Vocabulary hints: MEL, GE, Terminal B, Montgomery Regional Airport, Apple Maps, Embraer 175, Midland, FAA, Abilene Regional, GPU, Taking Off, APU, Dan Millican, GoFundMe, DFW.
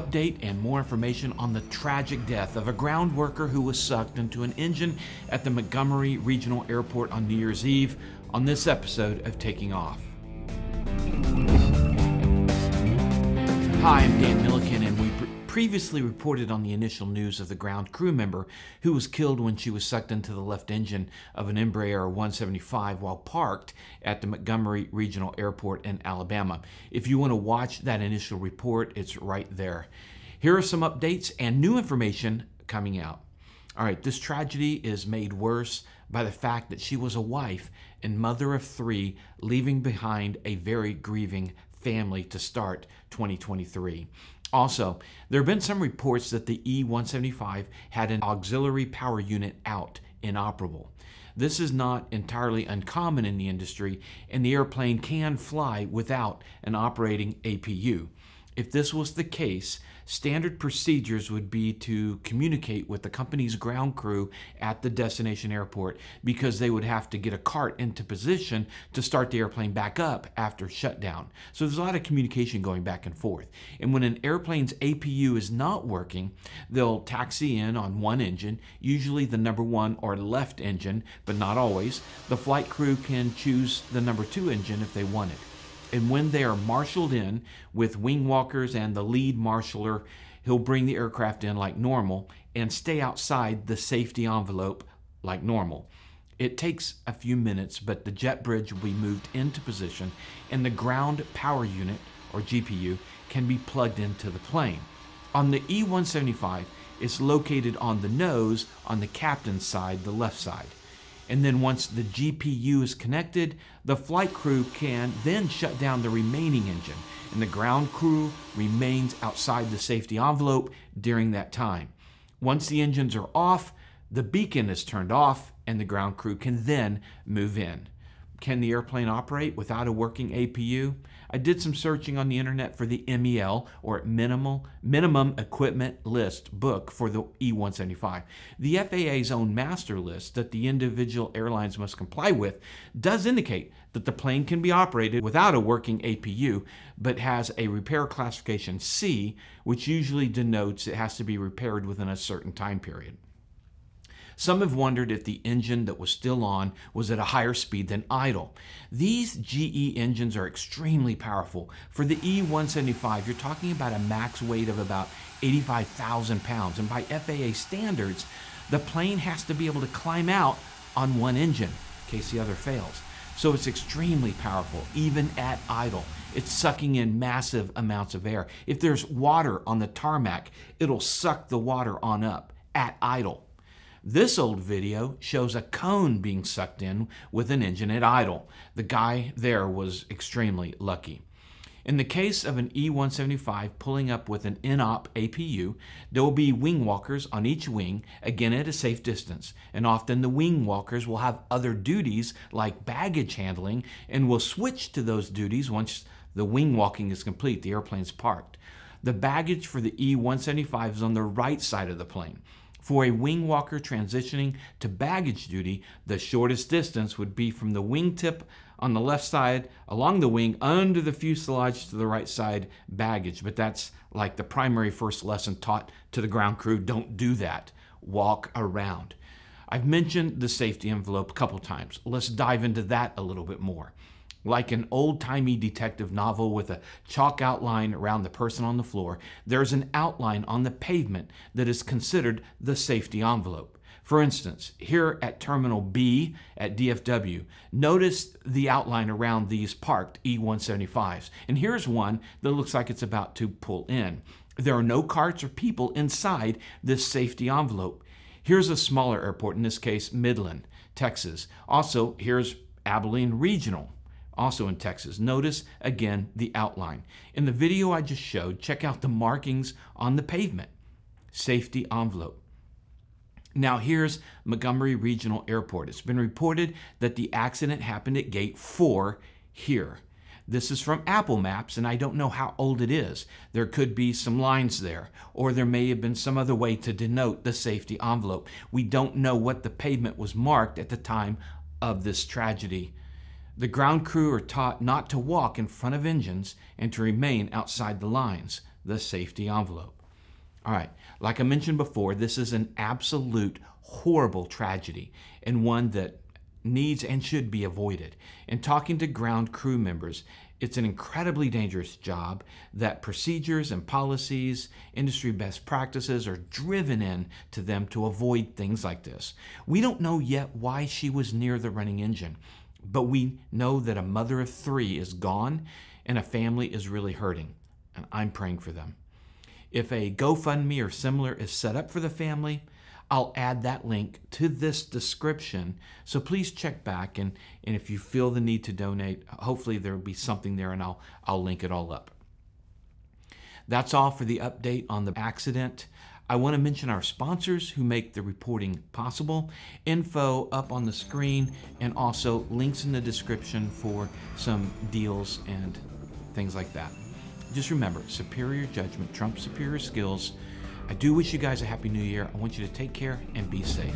update and more information on the tragic death of a ground worker who was sucked into an engine at the Montgomery Regional Airport on New Year's Eve on this episode of Taking Off. Hi, I'm Dan Millican, and we previously reported on the initial news of the ground crew member who was killed when she was sucked into the left engine of an Embraer 175 while parked at the Montgomery Regional Airport in Alabama. If you want to watch that initial report, it's right there. Here are some updates and new information coming out. All right, this tragedy is made worse by the fact that she was a wife and mother of three, leaving behind a very grieving family to start 2023. Also, there have been some reports that the E-175 had an auxiliary power unit out, inoperable. This is not entirely uncommon in the industry, and the airplane can fly without an operating APU. If this was the case, standard procedures would be to communicate with the company's ground crew at the destination airport, because they would have to get a cart into position to start the airplane back up after shutdown. So there's a lot of communication going back and forth. And when an airplane's APU is not working, they'll taxi in on one engine, usually the number one or left engine, but not always. The flight crew can choose the number two engine if they want it. And when they are marshaled in with wing walkers and the lead marshaler, he'll bring the aircraft in like normal and stay outside the safety envelope like normal. It takes a few minutes, but the jet bridge will be moved into position and the ground power unit, or GPU, can be plugged into the plane. On the E-175, it's located on the nose on the captain's side, the left side. And then once the GPU is connected, the flight crew can then shut down the remaining engine, and the ground crew remains outside the safety envelope during that time. Once the engines are off, the beacon is turned off, and the ground crew can then move in. Can the airplane operate without a working APU? I did some searching on the internet for the MEL, or Minimum Equipment List, book for the E-175. The FAA's own master list that the individual airlines must comply with does indicate that the plane can be operated without a working APU, but has a repair classification C, which usually denotes it has to be repaired within a certain time period. Some have wondered if the engine that was still on was at a higher speed than idle. These GE engines are extremely powerful. For the E-175, you're talking about a max weight of about 85,000 pounds, and by FAA standards, the plane has to be able to climb out on one engine in case the other fails. So it's extremely powerful, even at idle. It's sucking in massive amounts of air. If there's water on the tarmac, it'll suck the water on up at idle. This old video shows a cone being sucked in with an engine at idle. The guy there was extremely lucky. In the case of an E-175 pulling up with an inop APU, there will be wing walkers on each wing, again at a safe distance, and often the wing walkers will have other duties like baggage handling and will switch to those duties once the wing walking is complete, the airplane's parked. The baggage for the E-175 is on the right side of the plane. For a wing walker transitioning to baggage duty, the shortest distance would be from the wingtip on the left side, along the wing, under the fuselage to the right side, baggage. But that's like the primary first lesson taught to the ground crew: don't do that. Walk around. I've mentioned the safety envelope a couple times. Let's dive into that a little bit more. Like an old-timey detective novel with a chalk outline around the person on the floor, there's an outline on the pavement that is considered the safety envelope. For instance, here at Terminal B at DFW, notice the outline around these parked E-175s. And here's one that looks like it's about to pull in. There are no carts or people inside this safety envelope. Here's a smaller airport, in this case, Midland, Texas. Also, here's Abilene Regional, also in Texas. Notice again the outline. In the video I just showed, check out the markings on the pavement. Safety envelope. Now here's Montgomery Regional Airport. It's been reported that the accident happened at Gate 4 here. This is from Apple Maps, and I don't know how old it is. There could be some lines there, or there may have been some other way to denote the safety envelope. We don't know what the pavement was marked at the time of this tragedy. The ground crew are taught not to walk in front of engines and to remain outside the lines. the safety envelope. All right, like I mentioned before, this is an absolute horrible tragedy and one that needs and should be avoided. In talking to ground crew members, it's an incredibly dangerous job that procedures and policies, industry best practices are driven in to them to avoid things like this. We don't know yet why she was near the running engine, but we know that a mother of three is gone and a family is really hurting, and I'm praying for them. If a GoFundMe or similar is set up for the family, I'll add that link to this description, so please check back, and if you feel the need to donate, hopefully there will be something there, and I'll link it all up. That's all for the update on the accident. I want to mention our sponsors who make the reporting possible. Info up on the screen, and also links in the description for some deals and things like that. Just remember, superior judgment trumps superior skills. I do wish you guys a happy new year. I want you to take care and be safe.